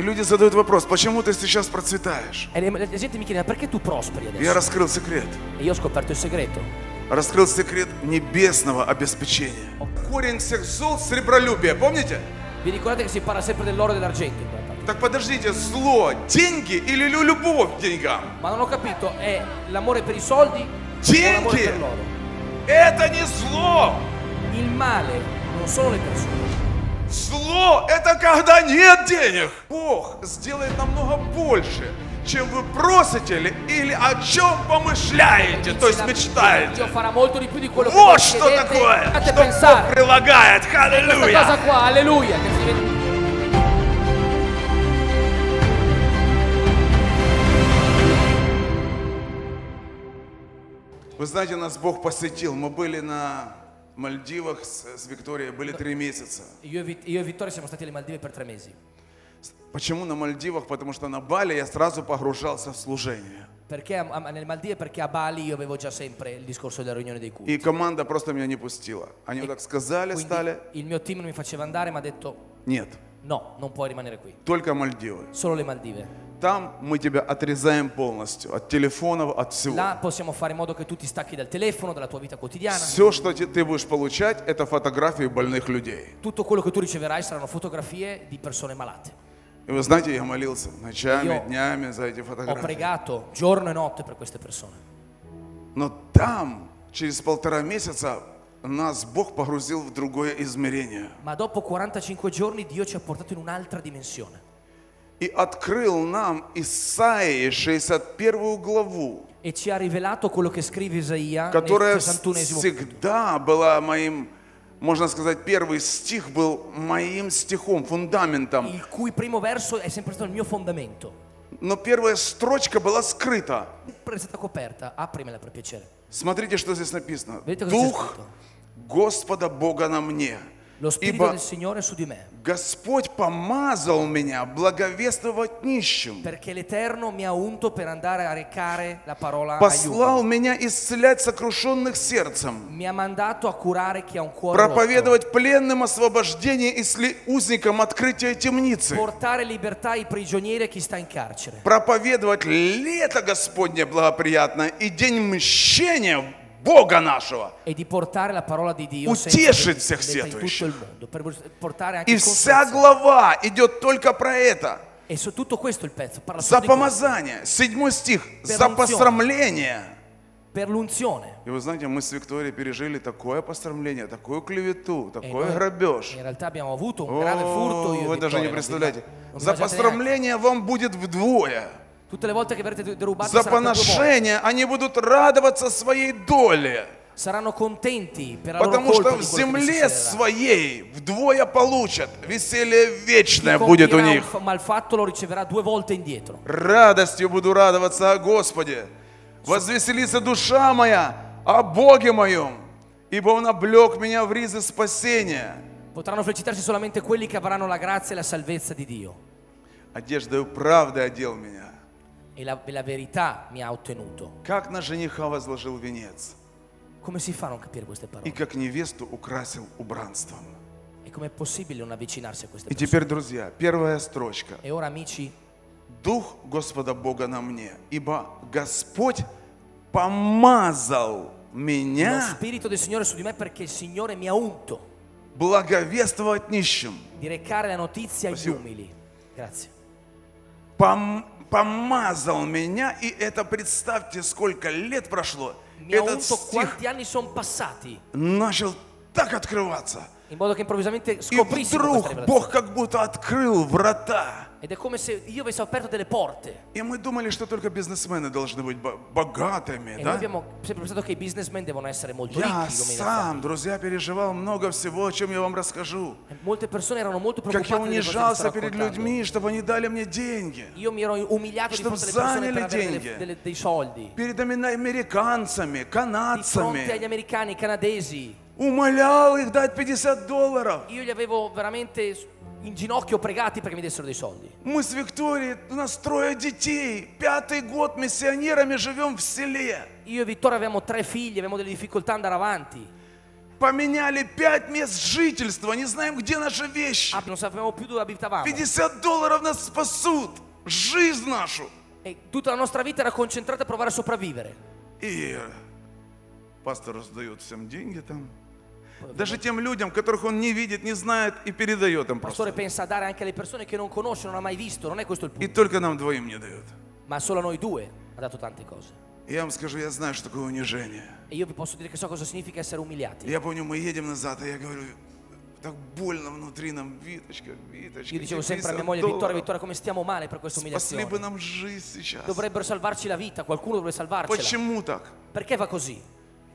И люди задают вопрос, почему ты сейчас процветаешь? Я раскрыл секрет. Раскрыл секрет небесного обеспечения. Корень всех зол — сребролюбие, помните? Так подождите, зло — деньги или любовь к деньгам? Деньги — это не зло. Зло — это когда нет денег. Бог сделает намного больше, чем вы просите или о чем помышляете, то есть мечтаете. Вот что такое, что Бог прилагает. Аллилуйя! Вы знаете, нас Бог посетил. Мы были на Мальдивах с Викторией, были 3 месяца. Почему на Мальдивах? Потому что на Бали я сразу погружался в служение. И команда просто меня не пустила. Они вот так сказали, стали. Нет. Только Мальдивы. Там мы тебя отрезаем полностью от телефонов, от всего. Все, что ты будешь получать, это фотографии больных людей. И вы знаете, я молился ночами, днями за эти фотографии. Но там, через 1,5 месяца, нас Бог погрузил в другое измерение. И открыл нам Исаии 61 главу, которая всегда была моим, можно сказать, первый стих был моим стихом, фундаментом. Но первая строчка была скрыта. Смотрите, что здесь написано. Дух Господа Бога на мне. Ибо Господь помазал меня благовествовать нищим, послал меня исцелять сокрушенных сердцем, проповедовать пленным освобождение и узникам открытие темницы, проповедовать лето Господне благоприятное и день мщения Бога нашего, утешить всех сетующих. И вся глава идет только про это. За помазание, 7 стих, за посрамление. И вы знаете, мы с Викторией пережили такое посрамление, такую клевету, такой грабеж. О, вы даже не представляете. За посрамление вам будет вдвое. За поношение они будут радоваться своей доле, потому что в земле своей вдвое получат. Веселье вечное будет у них. Радостью буду радоваться о Господе. Возвеселится душа моя о Боге моем, ибо Он облек меня в ризы спасения. Potranno felicitarsi solamente quelli che avranno la grazia e la salvezza di Dio. Одеждою правды одел меня. Как на жениха возложил венец, и как невесту украсил убранством. И теперь, друзья, 1-я строчка. Дух Господа Бога на мне, ибо Господь помазал меня благовествовать нищим. Спасибо. Помазал меня, и это, представьте, сколько лет прошло. Этот стих начал так открываться. И вдруг Бог как будто открыл врата. И мы думали, что только бизнесмены должны быть богатыми, да? Я сам, друзья, переживал много всего, о чем я вам расскажу. Как я унижался перед людьми, чтобы они дали мне деньги, чтобы заняли деньги. Перед американцами, канадцами. Умолял их дать $50. In ginocchio pregati perché mi dessero dei soldi. Мы с Викторией, у нас 3 детей, 5-й год миссионерами живем в селе. Io e Vittorio avevamo 3 figli, avevamo delle difficoltà ad andare avanti. поменяли 5 мест жительства, не знаем, где наши вещи. $50 нас спасут, жизнь нашу. E tutta la nostra vita era concentrata a provare a sopravvivere. И пастор раздает всем деньги там. Даже тем людям, которых он не видит, не знает, и передает им просто. Pastore pensa a dare anche alle persone che non conosce, non ha mai visto, non è questo il punto. И только нам двоим не дает. Ma solo a noi due ha dato tante cose. Я вам скажу, я знаю, что такое унижение. E io vi posso dire che so cosa significa essere umiliati. Я помню, мы едем назад, и я говорю, так больно внутри нам, Виточка, Виточка. Io dicevo sempre a mia moglie, Vittoria, Vittoria, come stiamo male per questa umiliazione. Спасли бы нам жизнь сейчас. Dovrebbero salvarci la vita, qualcuno dovrebbe salvarcela. Почему так? Perché va così?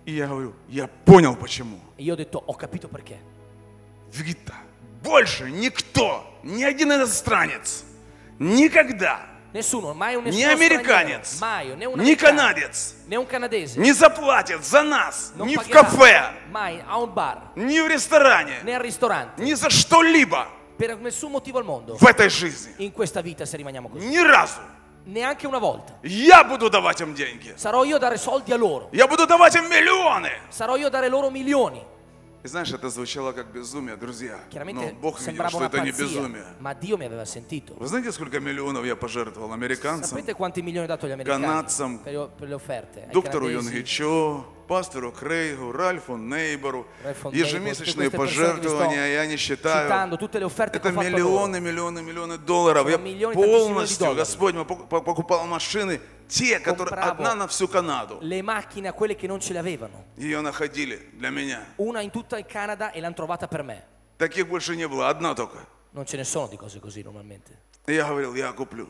И я говорю, я понял почему. И я говорю, я понял почему. Вита, больше никто, ни один иностранец, никогда, ни американец, ни канадец, не заплатит за нас ни в кафе, ни в ресторане, ни за что-либо в этой жизни. Ни разу. Neanche una volta. Я буду давать им деньги. Sarò io a dare soldi a loro. Я буду давать им миллионы. Sarò io a dare loro milioni. И знаешь, это звучало как безумие, друзья. Но Бог видел, что это не безумие. Ma Dio mi aveva sentito. Вы знаете, сколько миллионов я пожертвовал американцам, канадцам, доктору Юнги Чо, пастору Крейгу, Ральфу Нейбору. Ежемесячные пожертвования, я не считаю. Это миллионы, миллионы, миллионы долларов. Я полностью, Господь, покупал машины, те, которые одна на всю Канаду. Ее находили для меня. Таких больше не было, одна только. И я говорил, я куплю.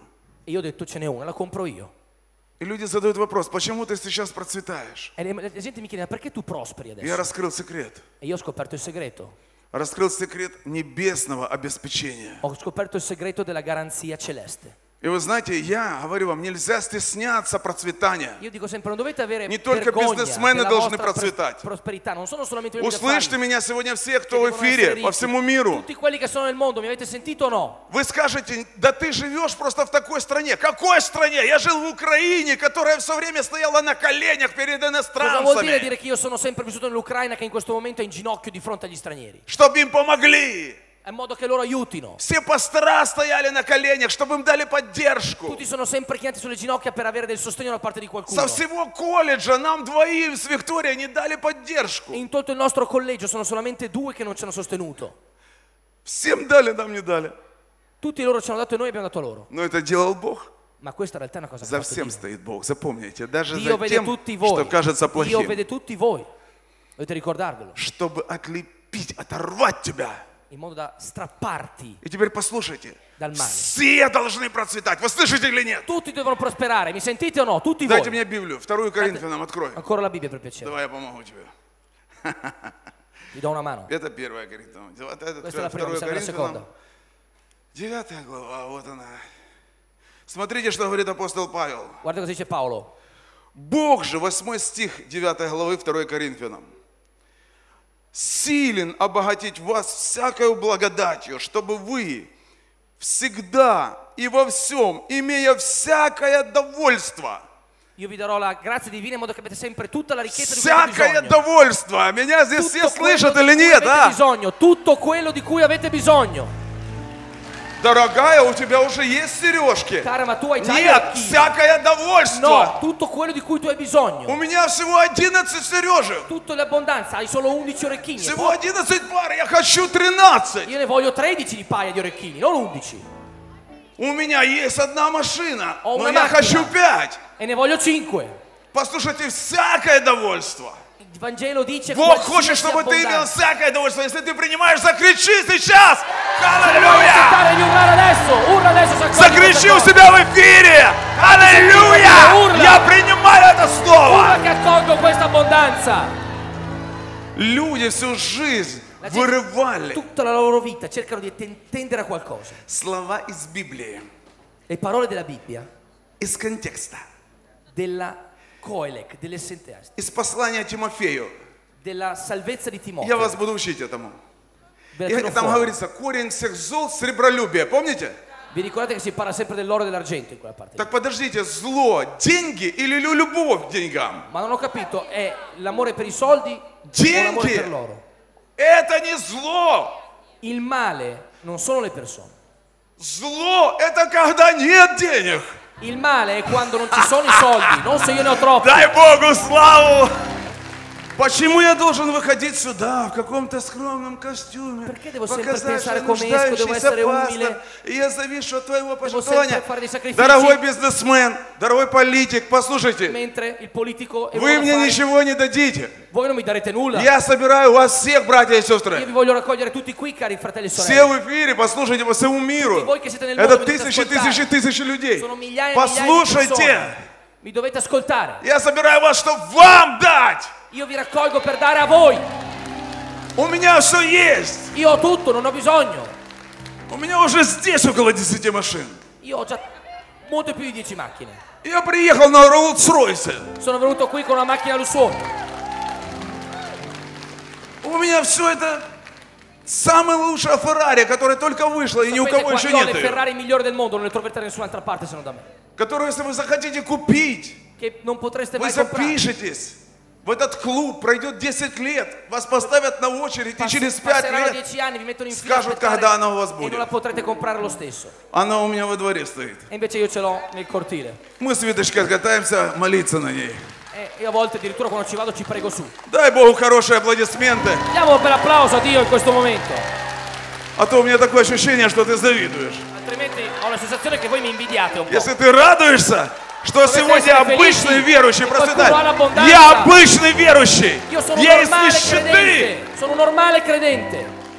И люди задают вопрос, почему ты сейчас процветаешь? Я раскрыл секрет. Раскрыл секрет небесного обеспечения. И вы знаете, я говорю вам, нельзя стесняться процветания. Не только бизнесмены должны процветать. Услышьте меня сегодня все, кто в эфире, по всему миру. Вы скажете, да ты живешь просто в такой стране. Какой стране? Я жил в Украине, которая все время стояла на коленях перед иностранцами. Чтобы им помогли. Все пастора стояли на коленях, чтобы им дали поддержку. Со всего колледжа нам двоим с Викторией не дали поддержку. Всем дали, нам не дали. Но это делал Бог. За всем стоит Бог, запомните. Даже за тем, что кажется плохим. Чтобы отлепить, оторвать тебя. И теперь послушайте. Все должны процветать. Вы слышите или нет? Дайте мне Библию. 2 Коринфянам открой. Давай я помогу тебе. Это 1 Коринфянам. Это 2 Коринфянам. 9 глава, вот она. Смотрите, что говорит апостол Павел. Бог же, 8 стих 9 главы 2 Коринфянам. Силен обогатить вас всякою благодатью, чтобы вы всегда и во всем, имея всякое довольство. Всякое довольство. Меня здесь все слышат или нет? Дорогая, у тебя уже есть сережки. Нет, всякое довольство. У меня всего 11 сережек. Всего 11 пар, я хочу 13. У меня есть одна машина, но я хочу 5. Послушайте, всякое довольство. Бог хочет, чтобы ты имел всякое довольство. Если ты принимаешь, закричи сейчас! Аллилуйя! Закричи у себя в эфире! Аллилуйя! Я принимаю это слово! Люди всю жизнь вырывали слова из Библии, из контекста. Из послания Тимофею. Я вас буду учить этому. И там говорится, корень всех зол — сребролюбие. Помните? Vi ricordate che si parla sempre dell'oro e dell'argento in quella parte. Так подождите, зло, деньги или любовь к деньгам? Ma non ho capito, è l'amore per i soldi o l'amore per l'oro? Это не зло. Il male non sono le persone. Зло это когда нет денег. Il male è quando non ci sono i soldi, non se io ne ho troppi. Дай Богу славу! Почему я должен выходить сюда в каком-то скромном костюме, показать, что нуждающийся пастор, и я завишу от твоего пожертвования? Дорогой бизнесмен, дорогой политик, послушайте, вы мне ничего не дадите. Я собираю вас всех, братья и сестры. Все в эфире, послушайте по всему миру. Это тысячи, тысячи, тысячи людей. Послушайте. Я собираю вас, чтобы вам дать. Io vi raccolgo per dare a voi. У меня все есть. Io ho tutto, non ho bisogno. У меня уже здесь около 10 машин. Io ho già molto più di 10 macchine. Я приехал на Rolls-Royce. Sono venuto qui con una macchina lussuosa. У меня все это самая лучшая Феррария, которая только вышла и ни у кого еще нет. Феррари migliore del mondo, non le troverete da nessun'altra parte se non da me. Которую, если вы захотите купить, che non potreste mai comprare. Вы запишетесь. В этот клуб пройдет 10 лет, вас поставят на очередь, и через 5 лет скажут, когда она у вас будет. Она у меня во дворе стоит. Мы с Виточкой катаемся, молиться на ней. Дай Богу хорошие аплодисменты. А то у меня такое ощущение, что ты завидуешь. Если ты радуешься, что сегодня обычный верующий процветает. Я обычный верующий. Я из нищеты.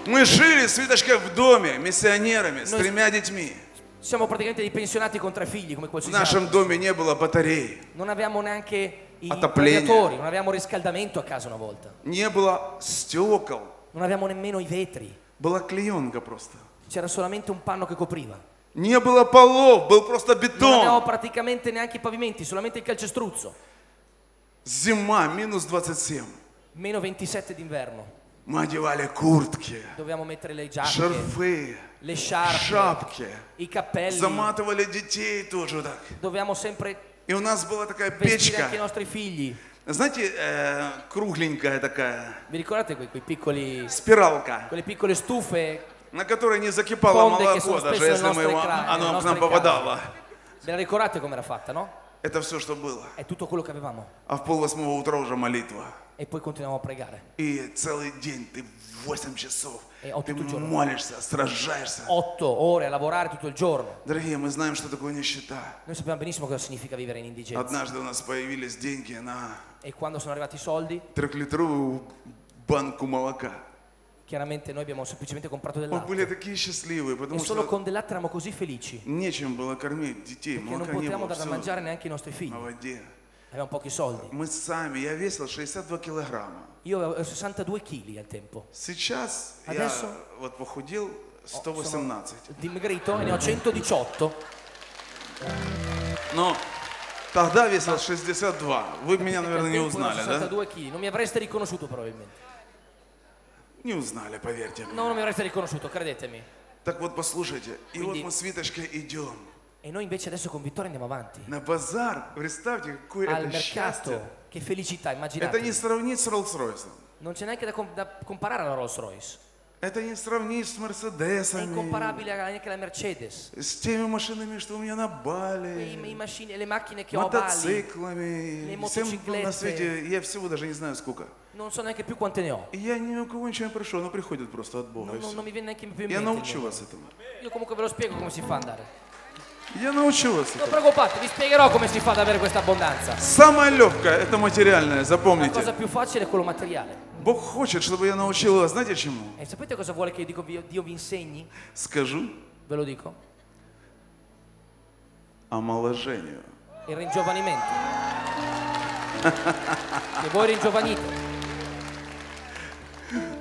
Мы жили с Виточкой в доме, миссионерами, с 3 детьми. В нашем доме не было батарей. Отопления. Не было стекол. Была клеенка просто. Не было полов, был просто бетон. Зима, минус 27. Мы одевали куртки, шарфы, шапки, заматывали детей тоже так. И у нас была такая печка. Знаете, кругленькая такая. Спиралка. На которой не закипало молоко, даже если мы его, оно к нам попадало. Это все, что было. А в 7:30 утра уже молитва. И целый день ты 8 часов, ты молишься, сражаешься. Дорогие, мы знаем, что такое нищета. Однажды у нас появились деньги на 3-литровую банку молока. Chiaramente noi abbiamo semplicemente comprato del latte e solo con del latte eravamo così felici perché non potevamo dar da mangiare neanche i nostri figli, avevamo pochi soldi. Io avevo 62 kg al tempo, adesso sono dimagrito e ne ho 118. No. Тогда весил 62, вы меня, наверное, не узнали, да? Non mi avreste riconosciuto probabilmente. Не узнали, поверьте мне. Так вот, послушайте, и вот мы с Виточкой идем. На базар, представьте, какое это счастье. Это не сравнить с Rolls-Royce. Это не сравнить с Мерседесами, с теми машинами, что у меня на Бали, мотоциклами, всем на свете, я всего даже не знаю сколько. И я ни у кого ничего не прошу, оно приходит просто от Бога. Я научу вас этому. Я научу вас этому. Самое легкое – это материальное, запомните. Бог хочет, чтобы я научил вас, знаете чему? Скажу. Омоложению.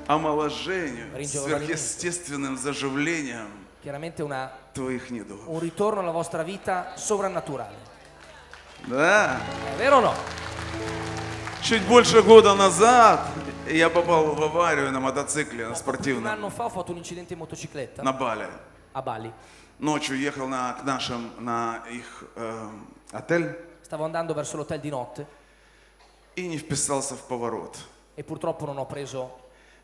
Омоложению, сверхъестественным заживлением твоих недугов. Un ritorno alla vostra vita sovrannaturale. Да. Vero o no? Чуть больше года назад я попал в аварию на мотоцикле, на спортивном. На Бали. о Бали. Ночью ехал к нашим, на их отель. Stavo andando verso l'hotel di notte. И не вписался в поворот. E purtroppo non ho preso.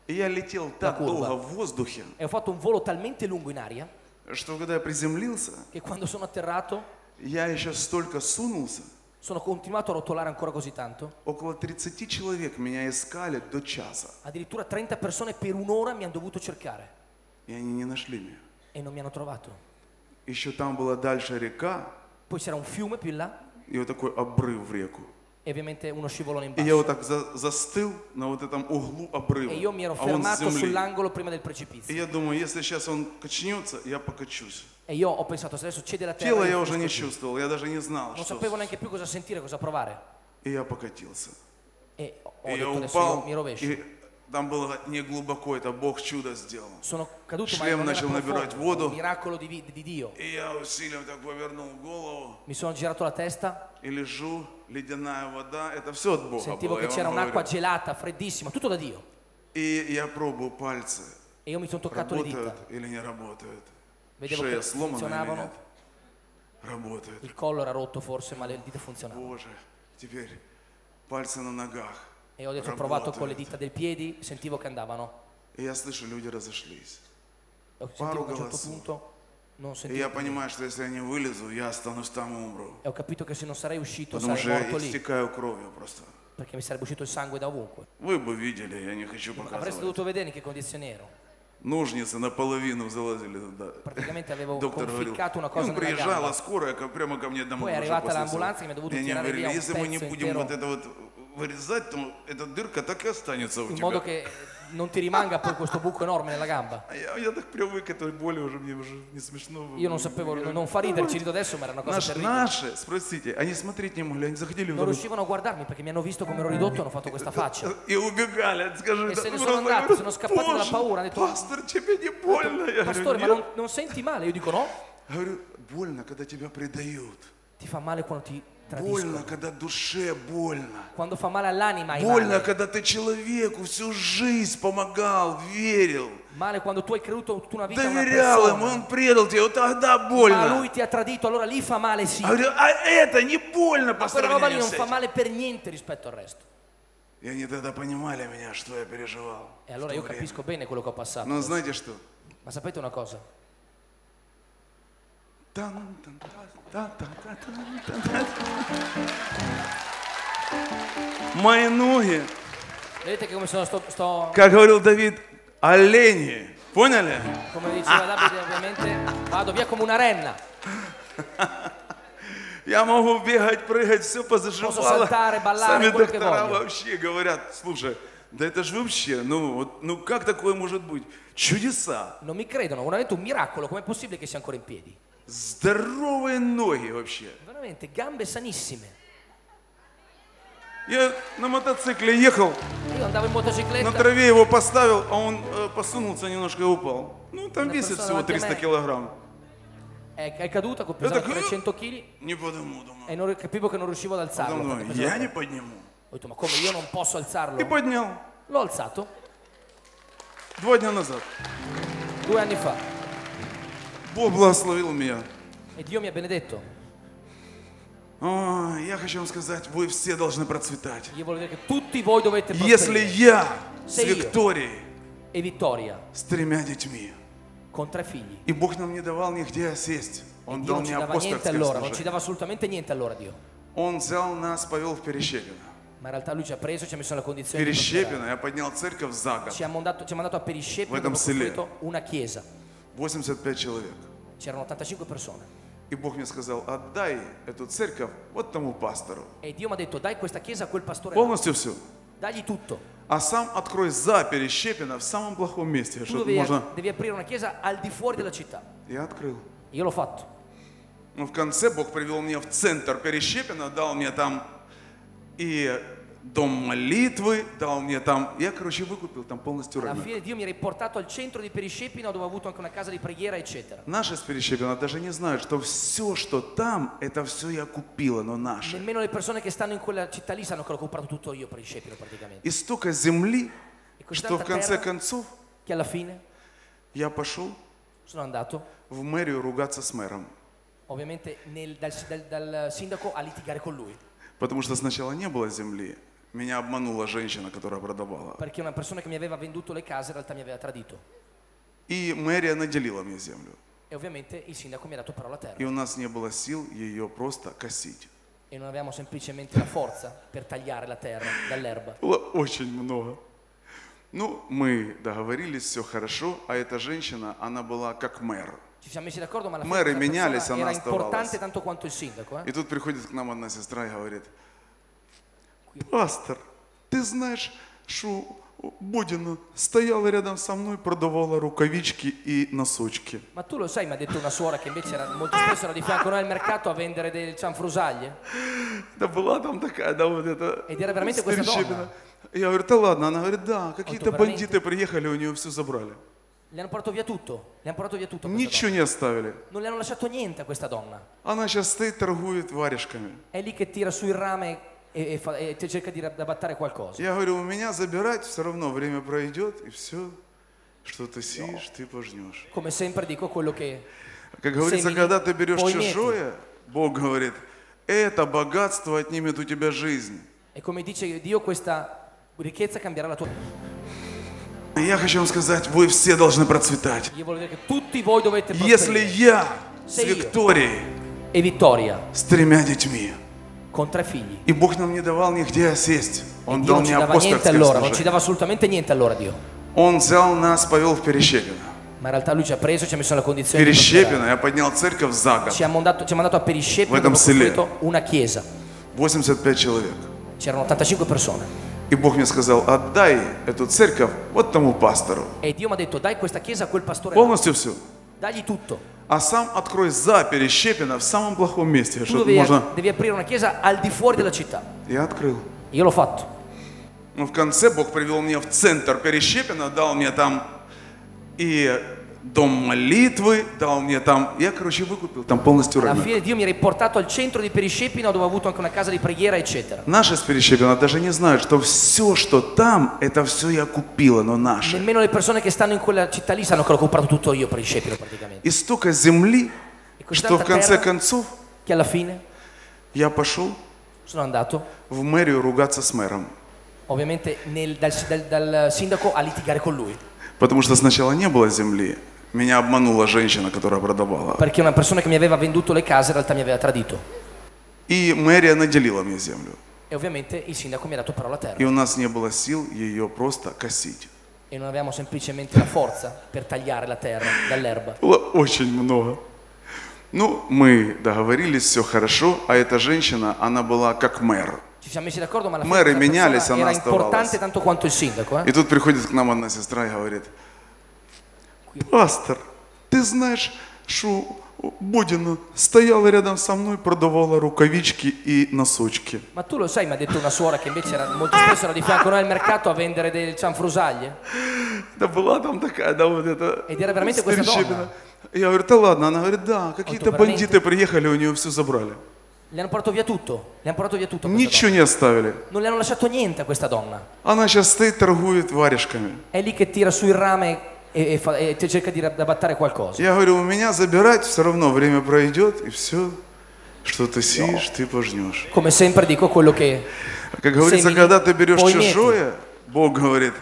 И я летел так долго в воздухе. E ho fatto un volo talmente lungo in aria. Что когда я приземлился? Che quando sono atterrato. Я еще столько сунулся. Sono continuato a rotolare ancora così tanto. Около 30 человек меня искали до часа. Addirittura 30 persone per un'ora mi hanno dovuto cercare. И они не нашли меня. E non mi hanno trovato. Еще там была дальше река. Poi c'era un fiume più in là. И вот такой обрыв в реку. E ovviamente uno scivolone in basso. И я вот так застыл на вот этом углу обрыва. E io mi ero fermato sull'angolo prima del precipizio. И я думаю, если сейчас он качнется, я покачусь. E io ho pensato, se adesso cede la terra. Тело я уже не чувствовал, я даже не знал. Non sapevo neanche più cosa sentire, cosa provare. И я покатился. E я упал. И там было не глубоко, это Бог чудо сделал. Шлем начал набирать воду. И я усилием так повернул голову. Mi sono girato la testa. И лежу, ледяная вода, это все от Бога. Sentivo che c'era un'acqua gelata, freddissima, tutto da Dio. И я пробую пальцы. E io mi sono toccato le dita. Работают или не работают? Vedevo che funzionavano. Работают. Il collo era rotto forse, ma le dita funzionavano. Боже, теперь пальцы на ногах. E ho detto, ho provato con le dita dei piedi, sentivo che andavano. E io слышу, люди разошлись. Пару голосов. E io понимаю, что если я не вылезу, я останусь там и умру. E ho capito che se non sarei uscito sarei morto lì. Perché mi sarebbe uscito il sangue da ovunque. Voi бы видели, я не хочу показывать. Avreste dovuto vedere in che condizioni ero. Ножницы наполовину залазили туда. Доктор говорил, ну, приезжала скорая прямо ко мне домой. Они говорили, если мы не будем вот это вот вырезать, то эта дырка так и останется у тебя. Non ti rimanga poi questo buco enorme nella gamba. Io non sapevo, non fa riderci adesso, ma era una cosa terribile. Non riuscivano a guardarmi perché mi hanno visto come ero ridotto e hanno fatto questa faccia. E se ne sono andati, sono scappati dalla paura. Hanno detto, pastore, ma non senti male? Io dico no. Ti fa male quando ti... Больно, когда душе больно. Больно, когда ты человеку всю жизнь помогал, верил. Доверял ему, он предал тебя, вот тогда больно. А это не больно по сравнению с этим. И они тогда понимали меня, что я переживал. Но знаете что? Мои ноги, как говорил Давид, олени, поняли? Я могу бегать, прыгать, все позаживало. Сами доктора вообще говорят, слушай, да это же вообще, ну как такое может быть? Чудеса. Non mi credono, veramente un miracolo, com'è possibile che sia ancora in piedi? Здоровые ноги вообще. Veramente, gambe sanissime. Я на мотоцикле ехал, на траве его поставил, а он посунулся немножко и упал. Ну, там весит всего 300 килограмм. È caduta, pesava 300 kg. Не подниму, думаю. E non capivo che non riuscivo ad alzarlo. Я не подниму. Ho detto, ma come, io non posso alzarlo? И поднял. L'ho alzato. 2 дня назад. 2 anni fa. Бог благословил меня. E Dio mi ha benedetto. Я хочу вам сказать, вы все должны процветать. Если я с Викторией, с 3 детьми, и Бог нам не давал нигде сесть, Он дал мне апостольское служение. Он взял нас, повел в Перещепино. Ma in realtà lui ci ha preso, ci ha messo la condizione di ci ha mandato a Перещепино, abbiamo costruito una chiesa. 85 человек. C'erano 85 persone. И Бог мне сказал, отдай эту церковь вот тому пастору. E Dio mi ha detto, dai questa chiesa a quel pastore. Полностью все. Dagli tutto. А сам открой за Перещепино в самом плохом месте, что можно. Devi aprire una chiesa al di fuori della città. Я открыл. Io l'ho fatto. Но в конце Бог привел меня в центр Перещепино, дал мне там и дом молитвы, дал мне там, я, короче, выкупил там полностью рынок. Наши с Перещепино даже не знают, что все, что там, это все я купил, оно наше. И столько земли, что в конце концов я пошел, в мэрию ругаться с мэром. Ovviamente dal sindaco a litigare con lui. Потому что сначала не было земли, меня обманула женщина, которая продавала. Perché una persona che mi aveva venduto le case in realtà mi aveva tradito. И мэрия наделила мне землю. E ovviamente il sindaco mi ha dato però la terra. И у нас не было сил ее просто косить. E non avevamo semplicemente la forza per tagliare la terra dall'erba. Очень много. Ну, мы договорились, все хорошо, а эта женщина, она была как мэр. Мэры менялись, она оставалась. И тут приходит к нам одна сестра и говорит: пастор, ты знаешь, что Бодина стояла рядом со мной, продавала рукавички и носочки. Ma tu lo sai, mi ha detto una suora che invece era molto spesso era di fianco noi al mercato a vendere delle cianfrusaglie. Да была там такая, да, вот это. Ed era veramente questa donna. Я говорю: да ладно, она говорит: да, какие-то бандиты приехали, у нее все забрали. Le hanno portato via tutto. Le hanno portato via tutto. Ничего не оставили. Non le hanno lasciato niente a questa donna. Она сейчас стоит, торгует варежками. È lì che tira su il rame e cerca di rabbattare qualcosa. Я говорю: у меня забирать все равно время пройдет и все, что ты сеешь, ты пожнешь. Come sempre dico quello che. Как говорится, когда ты берешь чужое, Бог говорит: это богатство отнимет у тебя жизнь. E come dice Dio, questa ricchezza cambierà la tua vita. Я хочу вам сказать, вы все должны процветать. Если я с Викторией, с 3 детьми, и Бог нам не давал нигде сесть, Он дал мне апостольское служение. Он взял нас, повел в Перещепино. Перещепино, я поднял церковь за год. В этом селе 85 человек. И Бог мне сказал: отдай эту церковь вот тому пастору. Полностью все. А сам открой за Перещепино в самом плохом месте, что можно. Я открыл. Но в конце Бог привел меня в центр Перещепино, дал мне там и дом молитвы, дал мне там, я, короче, выкупил там полностью рынок. Наши с Перещепино даже не знают, что все, что там, это все я купил, оно наше. И столько земли, что в конце концов я пошел в мэрию ругаться с мэром. Ovviamente dal sindaco a litigare con lui. Потому что сначала не было земли, меня обманула женщина, которая продавала. Perché una persona che mi aveva venduto le case in realtà mi aveva tradito. И мэрия наделила мне землю. E ovviamente il sindaco mi ha dato però la terra. И у нас не было сил ее просто косить. E non avevamo semplicemente la forza per tagliare la terra dall'erba. Очень много. Ну, мы договорились, все хорошо, а эта женщина, она была как мэр. Мэры менялись, она оставалась. И тут приходит к нам одна сестра и говорит: пастор, ты знаешь, что Бодина стояла рядом со мной, продавала рукавички и носочки. Ma tu lo sai, mi ha detto una suora che invece era molto spesso era di fianco noi al mercato a vendere delle cianfrusaglie. Да была там такая, да, вот это. Ed era veramente questa donna. Я говорю: да ладно, она говорит: да, какие-то бандиты приехали, у нее все забрали. Le hanno portato via tutto. Le hanno portato via tutto. Ничего не оставили. Non le hanno lasciato niente a questa donna. Она сейчас стоит, торгует варежками. È lì che tira su il rame e cerca di rabbattare qualcosa. Я говорю: у меня забирать все равно время пройдет и все, что ты сеешь, ты пожнешь. Come sempre dico quello che. Как говорится, когда ты берешь чужое, Бог говорит: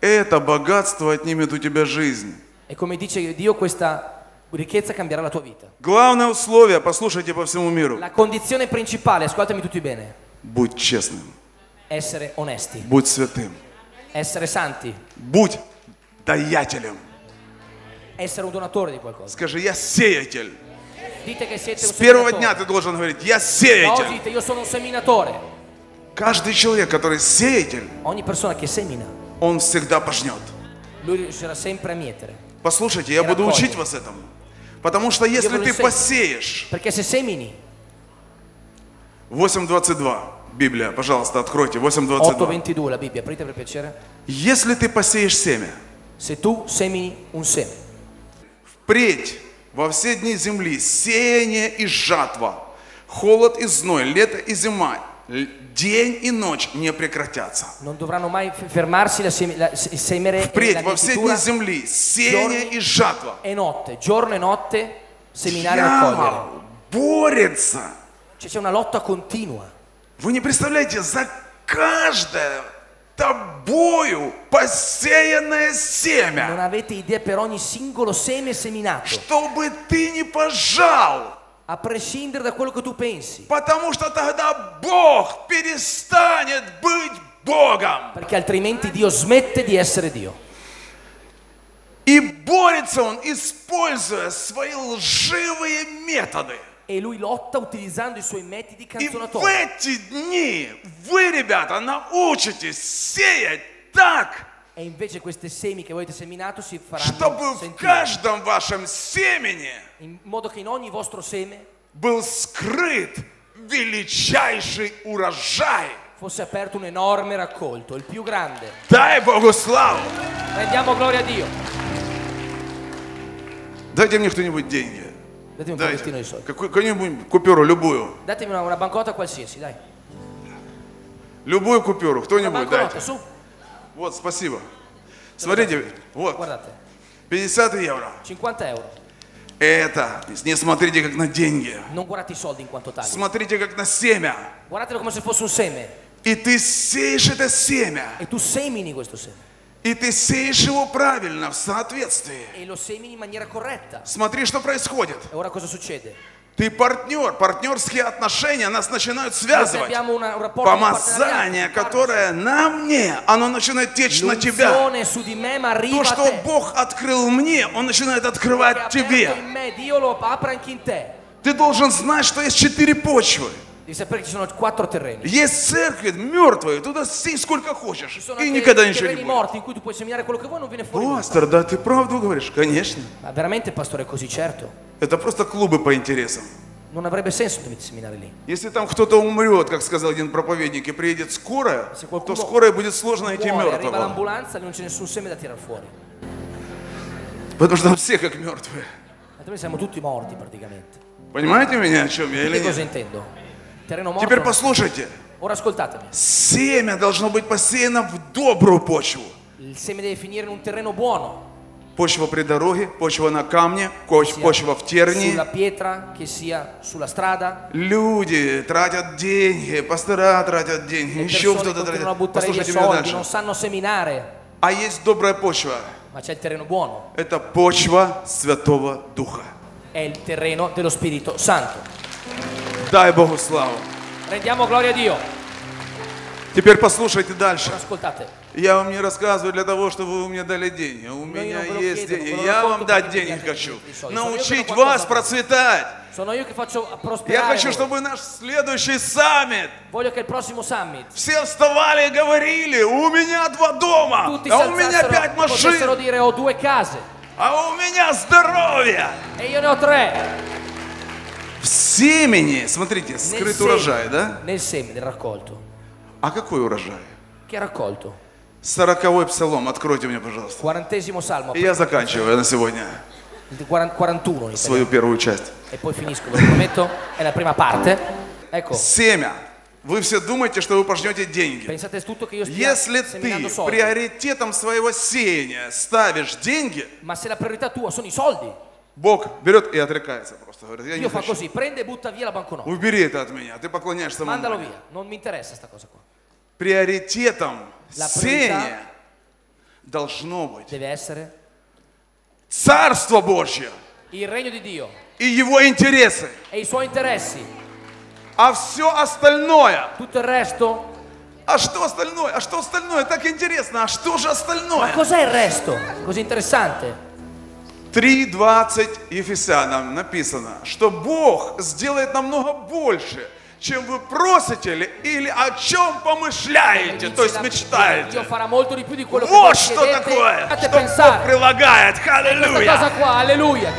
это богатство отнимет у тебя жизнь. E come dice Dio, questa ricchezza cambierà la tua vita. Главное условие, послушайте по всему миру. La condizione principale, ascoltami tutti bene. Будь честным. Essere onesti. Будь святым. Essere santi. Будь даятелем. Essere un donatore di qualcosa. Скажи: я сеятель. Dite che siete un seminatore. С первого дня ты должен говорить: я сеятель. Oggi dite: io sono un seminatore. Каждый человек, который сеятель, ogni persona che semina, он всегда пожнет. Lui riuscirà sempre a mietere. Послушайте, я буду учить вас этому. Потому что если ты посеешь... 8.22, Библия, пожалуйста, откройте. 8.22. Если ты посеешь семя, впредь во все дни земли сеяние и жатва, холод и зной, лето и зима, День и ночь не прекратятся. Впредь во все дни земли сеяние и жатва. Дьявол борется. Вы не представляете, за каждое тобою посеянное семя, чтобы ты не пожал, a prescindere da quello che tu pensi, perché altrimenti Dio smette di essere Dio e lui lotta utilizzando i suoi metodi canzonatori. E invece queste semi che voi avete seminato si faranno sentire, in modo che in ogni vostro seme fosse aperto un enorme raccolto, il più grande. Rendiamo gloria a Dio. Datemi un pochettino di soldi. Datemi una banconota qualsiasi, dai. Una banconota, su. Вот, спасибо. Смотрите, вот, 50 евро. Это, не смотрите как на деньги. Смотрите как на семя. И ты сеешь это семя. И ты сеешь его правильно, в соответствии. Смотри, что происходит. Ты партнер, партнерские отношения нас начинают связывать. Помазание, которое на мне, оно начинает течь на тебя. То, что Бог открыл мне, Он начинает открывать тебе. Ты должен знать, что есть 4 почвы. Есть церкви мертвые, туда сей сколько хочешь, и никогда ничего не будет. Пастор, да ты правду говоришь? Конечно. Это просто клубы по интересам. Если там кто-то умрет, как сказал один проповедник, и приедет скорая, то скорой будет сложно найти мертвого. Потому что все как мертвые. Понимаете меня, о чем я или нет? Теперь послушайте. Семя должно быть посеяно в добрую почву. Почва при дороге, почва на камне, почва в тернии. Люди тратят деньги, пастора тратят деньги, еще кто-то тратит. Послушайте меня дальше. А есть добрая почва. Это почва Святого Духа. Дай Богу славу. Теперь послушайте дальше. Я вам не рассказываю для того, чтобы вы мне дали деньги. У меня есть деньги. Я вам дать денег хочу. Научить вас процветать. Я хочу, чтобы наш следующий саммит все вставали и говорили: у меня 2 дома, а у меня 5 машин, а у меня здоровье. В семени, смотрите, скрыт урожай, да? А какой урожай? 40-й псалом, откройте мне, пожалуйста. И я заканчиваю на сегодня свою первую часть. Семя. Вы все думаете, что вы пожнете деньги. Если ты приоритетом своего сеяния ставишь деньги, Бог берет и отрекается просто. Говорит: я не хочу. Убери это от меня, ты поклоняешься мне. Приоритетом сеяния должно быть Царство Божье и Его интересы. А все остальное. А что остальное? А что остальное? Так интересно. А что же остальное? 3:20 Ефесянам написано, что Бог сделает намного больше, чем вы просите или о чем помышляете, то есть мечтаете. Вот что такое, что Бог прилагает. Аллилуйя!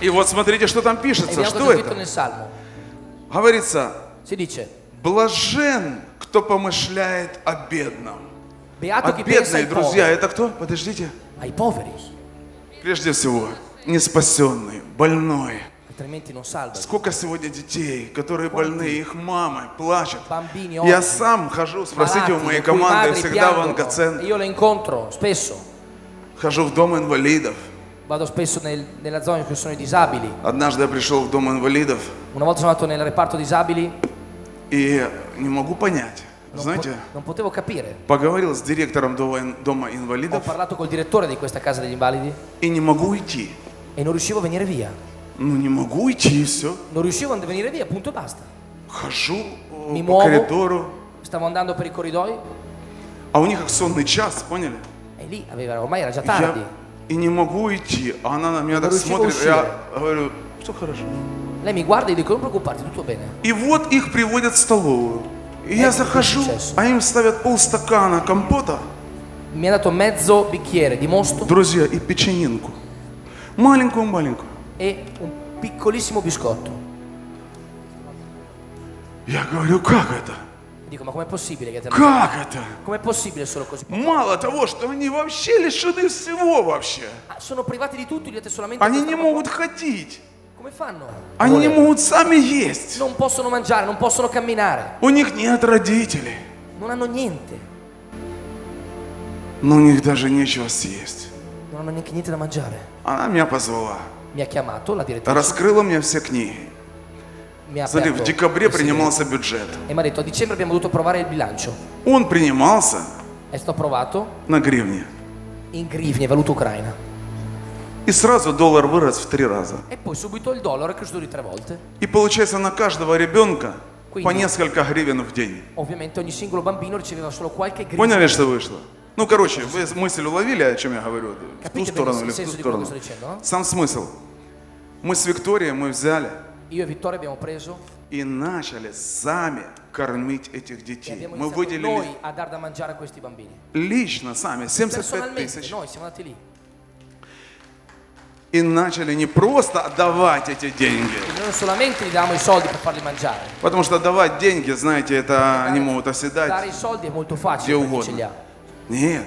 И вот смотрите, что там пишется, что это. Говорится: блажен, кто помышляет о бедном. А бедные, друзья, это кто? Подождите. Прежде всего, неспасенный, больной, Сколько сегодня детей, которые больны, их мамы плачут. Я сам хожу, спросите у моей команды, всегда в онкоцентре. Хожу в дом инвалидов. Vado spesso nella zona in cui sono i disabili. Однажды я пришел в дом инвалидов. Una volta sono andato nel reparto disabili. И не могу понять. Знаете, поговорил с директором дома инвалидов. Ho parlato col direttore di questa casa degli invalidi. И не могу идти. E non riuscivo a venire via. Ну не могу идти, и все. Non riuscivo a venire via, punto e basta. Хожу по коридору. Stavo andando per i corridoi. А у них сонный час, поняли? E lì aveva, ormai era già tardi. И не могу идти, а она на меня так смотрит, я говорю, все хорошо. Lei mi guarda e dico, non preoccuparti, tutto bene. И вот их приводят в столовую. И я захожу, а им ставят полстакана компота. Mi ha dato mezzo bicchiere di mosto. Друзья, и печенинку. Маленькую-маленькую. E un piccolissimo biscotto. Я говорю, как это? Dico, ma com'è possibile che te Com'è possibile solo così? Мало того, что они вообще лишены всего вообще. Sono privati di tutto, gli date solamente. Они не могут ходить. Come fanno? Они не могут сами есть. Non possono mangiare, non possono camminare. У них нет родителей. Non hanno niente. Но у них даже нечего съесть. Non hanno neanche niente da mangiare. Она меня позвала. Mi ha chiamato la direttrice. Раскрыла мне все книги. Смотри, в декабре принимался бюджет. Он принимался на гривне. И сразу доллар вырос в 3 раза. И получается на каждого ребенка по несколько гривен в день. Поняли, что вышло? Ну, короче, вы мысль уловили, о чем я говорю? В ту сторону или в ту сторону? Сам смысл. Мы с Викторией, мы взяли. Io e Vittorio abbiamo preso e abbiamo iniziato noi a dar da mangiare a questi bambini. Personalmente noi siamo andati lì. И начали не просто отдавать эти деньги. Потому что отдавать деньги, знаете, это они могут оседать где угодно. Нет.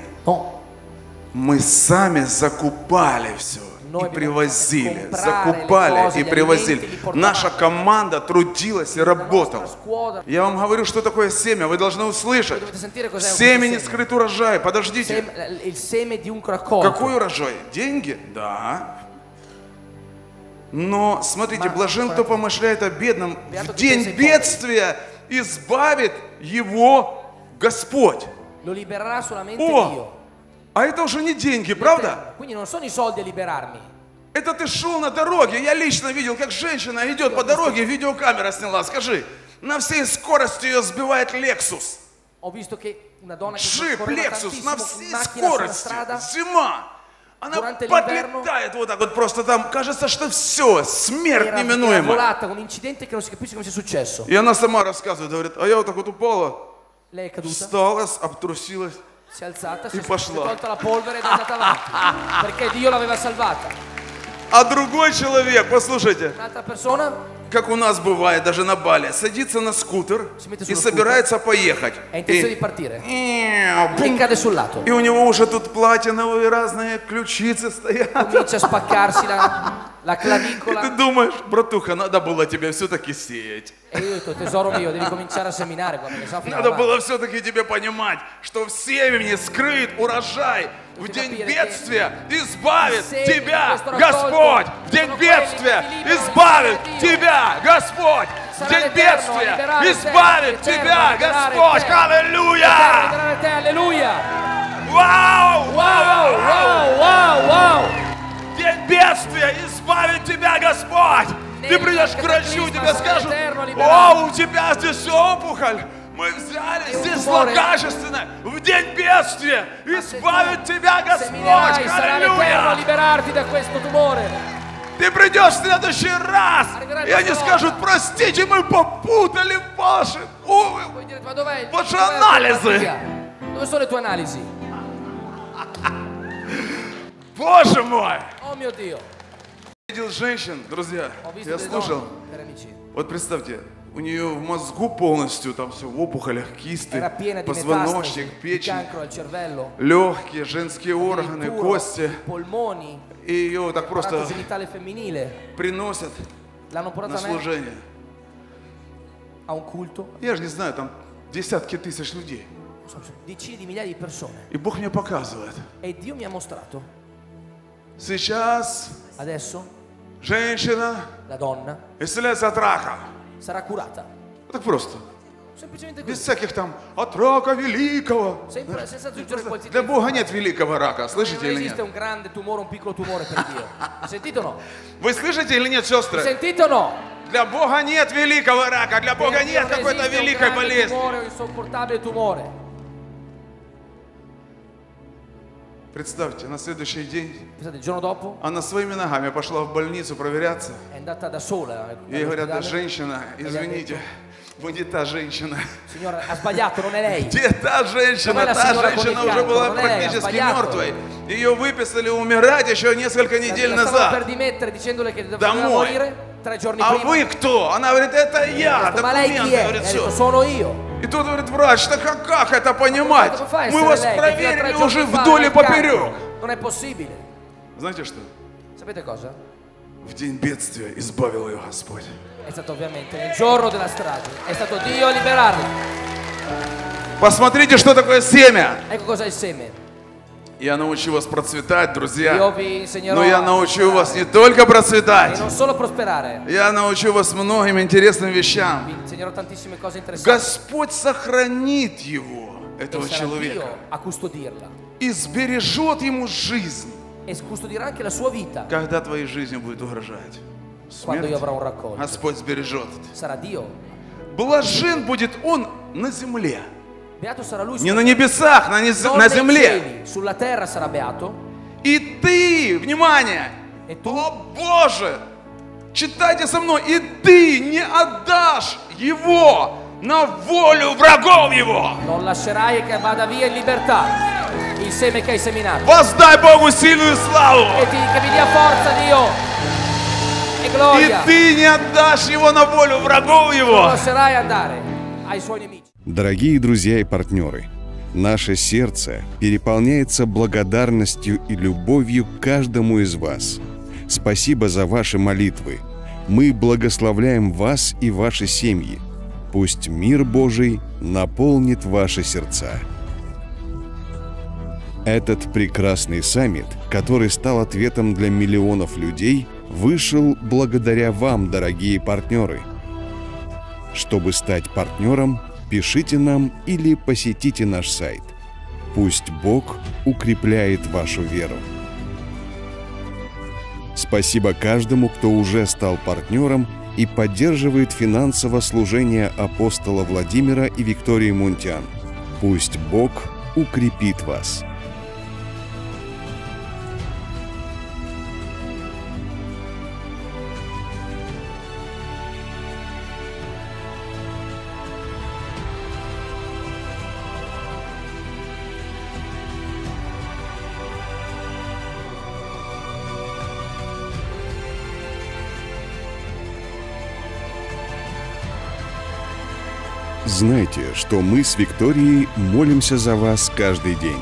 Мы сами закупали все. И привозили, закупали и привозили. Наша команда трудилась и работала. Я вам говорю, что такое семя, вы должны услышать. В семени скрыт урожай, подождите. Какой урожай? Деньги? Да. Но, смотрите, блажен, кто помышляет о бедном. В день бедствия избавит его Господь. О! А это уже не деньги, правда? Это ты шел на дороге. Я лично видел, как женщина идет по дороге, видеокамера сняла, скажи. На всей скорости ее сбивает Lexus. Джип, Lexus, на всей скорости. Зима. Она подлетает вот так вот просто там. Кажется, что все, смерть неминуема. И она сама рассказывает, говорит, а я вот так вот упала, встала, обтрусилась. Si è alzata, si è tolta la polvere ed è andata avanti, perché Dio l'aveva salvata. А другой человек, послушайте, как у нас бывает даже на Бали, садится на скутер и собирается поехать. И у него уже тут платиновые разные ключицы стоят. И ты думаешь, братуха, надо было тебе все-таки сеять. Надо было все-таки тебе понимать, что в семени скрыт урожай. В день бедствия избавит тебя Господь! В день бедствия избавит тебя Господь! В день бедствия избавит тебя Господь! Аллилуйя! Вау! Вау! Вау! Вау! Вау! В день бедствия избавит тебя Господь! Ты придешь к врачу, тебе скажут, о, у тебя здесь опухоль! Мы взяли здесь злокачественное, в день бедствия, избавит тебя Господь, аллилуйя! Ты придешь в следующий раз, и они скажут, простите, мы попутали ваши, ваши анализы. Боже мой! Я видел женщин, друзья, я слушал, вот представьте, у нее в мозгу полностью там все в опухолях, кисты, позвоночник, печень, легкие, женские органы, кости. И ее так просто приносят на служение. Я же не знаю, там десятки тысяч людей. И Бог мне показывает. Сейчас женщина исцеляется от рака. Так просто. Без всяких там от рака великого. Для Бога нет великого рака, слышите или нет? Вы слышите или нет, сестры? Для Бога нет великого рака, для Бога нет какой-то великой болезни. Представьте, на следующий день она своими ногами пошла в больницу проверяться. Ей говорят, женщина, извините, вы не та женщина. Где та женщина? Та женщина уже была практически мертвой. Ее выписали умирать еще несколько недель назад. Домой. А вы кто? Она говорит, это я. Документы, говорит, все. И тут говорит врач, да как это понимать? Мы вас проверили уже вдоль и поперек. Знаете что? В день бедствия избавил ее Господь. Посмотрите, что такое семя. Я научу вас процветать, друзья. Но я научу вас не только процветать. Я научу вас многим интересным вещам. Господь сохранит его, этого человека. И сбережет ему жизнь. Когда твоей жизни будет угрожать смерть, Господь сбережет. Блажен будет он на земле. Не на небесах, на земле. И ты, внимание, о Боже, читайте со мной, и ты не отдашь его на волю врагов его. Воздай Богу сильную славу. И ты не отдашь его на волю врагов его. Дорогие друзья и партнеры, наше сердце переполняется благодарностью и любовью к каждому из вас. Спасибо за ваши молитвы. Мы благословляем вас и ваши семьи. Пусть мир Божий наполнит ваши сердца. Этот прекрасный саммит, который стал ответом для миллионов людей, вышел благодаря вам, дорогие партнеры. Чтобы стать партнером, пишите нам или посетите наш сайт. Пусть Бог укрепляет вашу веру. Спасибо каждому, кто уже стал партнером и поддерживает финансово служение апостола Владимира и Виктории Мунтян. Пусть Бог укрепит вас. Знайте, что мы с Викторией молимся за вас каждый день.